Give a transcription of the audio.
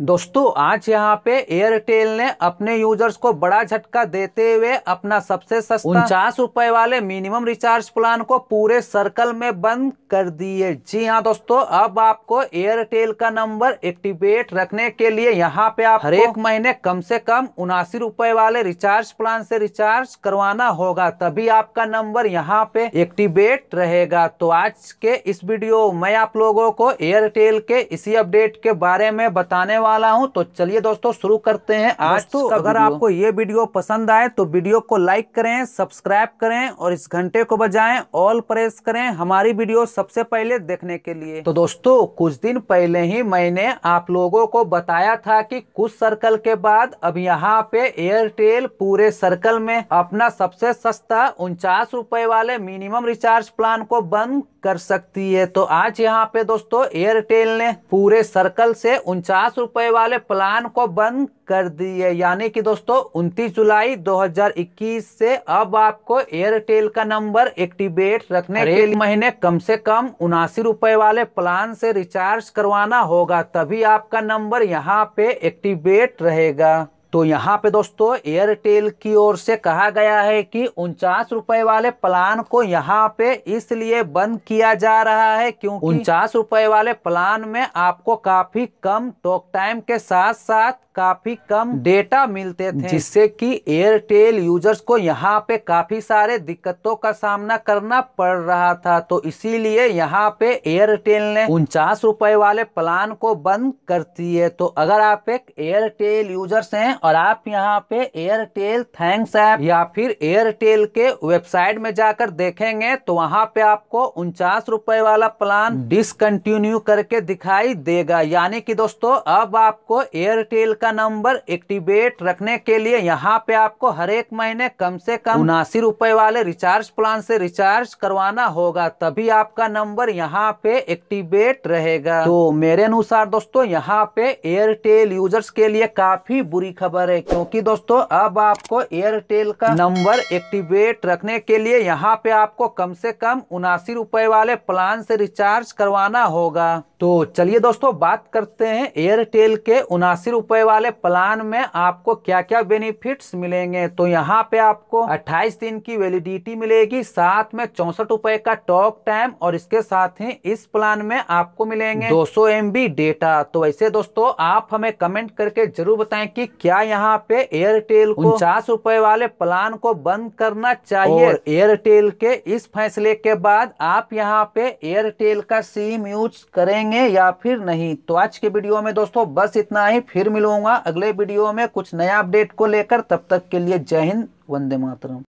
दोस्तों आज यहाँ पे एयरटेल ने अपने यूजर्स को बड़ा झटका देते हुए अपना सबसे सस्ता 49 रुपए वाले मिनिमम रिचार्ज प्लान को पूरे सर्कल में बंद कर दिए। जी हाँ दोस्तों, अब आपको एयरटेल का नंबर एक्टिवेट रखने के लिए यहाँ पे आप हर एक महीने कम से कम 79 रुपए वाले रिचार्ज प्लान से रिचार्ज करवाना होगा, तभी आपका नंबर यहाँ पे एक्टिवेट रहेगा। तो आज के इस वीडियो में आप लोगों को एयरटेल के इसी अपडेट के बारे में बताने वाला हूं। तो चलिए दोस्तों शुरू करते हैं आज का वीडियो। अगर आपको ये वीडियो पसंद आए तो वीडियो को लाइक करें, सब्सक्राइब करें और इस घंटे को बजाएं, ऑल प्रेस करें हमारी वीडियो सबसे पहले देखने के लिए। तो दोस्तों कुछ दिन पहले ही मैंने आप लोगों को बताया था कि कुछ सर्कल के बाद अब यहाँ पे एयरटेल पूरे सर्कल में अपना सबसे सस्ता 49 रुपए वाले मिनिमम रिचार्ज प्लान को बंद कर सकती है। तो आज यहाँ पे दोस्तों एयरटेल ने पूरे सर्कल से 49 रुपए वाले प्लान को बंद कर दिए, यानी कि दोस्तों 29 जुलाई 2021 से अब आपको एयरटेल का नंबर एक्टिवेट रखने के लिए महीने कम से कम 79 रुपए वाले प्लान से रिचार्ज करवाना होगा, तभी आपका नंबर यहाँ पे एक्टिवेट रहेगा। तो यहाँ पे दोस्तों एयरटेल की ओर से कहा गया है कि 49 रुपए वाले प्लान को यहाँ पे इसलिए बंद किया जा रहा है क्योंकि 49 रुपए वाले प्लान में आपको काफी कम टॉक टाइम के साथ साथ काफी कम डेटा मिलते थे, जिससे कि एयरटेल यूजर्स को यहाँ पे काफी सारे दिक्कतों का सामना करना पड़ रहा था। तो इसीलिए यहाँ पे एयरटेल ने 49 रुपए वाले प्लान को बंद कर दिए। तो अगर आप एक एयरटेल यूजर्स हैं और आप यहाँ पे एयरटेल थैंक्स ऐप या फिर एयरटेल के वेबसाइट में जाकर देखेंगे तो वहाँ पे आपको 49 रुपए वाला प्लान डिसकंटिन्यू करके दिखाई देगा, यानी कि दोस्तों अब आपको एयरटेल का नंबर एक्टिवेट रखने के लिए यहाँ पे आपको हर एक महीने कम से कम 79 रुपए वाले रिचार्ज प्लान से रिचार्ज करवाना होगा, तभी आपका नंबर यहाँ पे एक्टिवेट रहेगा। तो मेरे अनुसार दोस्तों यहाँ पे एयरटेल यूजर्स के लिए काफी बुरी खबर है, क्योंकि दोस्तों अब आपको एयरटेल का नंबर एक्टिवेट रखने के लिए यहाँ पे आपको कम से कम 79 रुपए वाले प्लान से रिचार्ज करवाना होगा। तो चलिए दोस्तों बात करते हैं एयरटेल के 79 रुपए वाले प्लान में आपको क्या क्या बेनिफिट्स मिलेंगे। तो यहाँ पे आपको 28 दिन की वैलिडिटी मिलेगी, साथ में 64 रुपए का टॉक टाइम और इसके साथ ही इस प्लान में आपको मिलेंगे 200 MB डेटा। तो वैसे दोस्तों आप हमें कमेंट करके जरूर बताएं कि क्या यहाँ पे एयरटेल को 49 रुपए वाले प्लान को बंद करना चाहिए। एयरटेल के इस फैसले के बाद आप यहाँ पे एयरटेल का सिम यूज करेंगे या फिर नहीं। तो आज के वीडियो में दोस्तों बस इतना ही, फिर मिलूंगा अगले वीडियो में कुछ नया अपडेट को लेकर। तब तक के लिए जय हिंद, वंदे मातरम।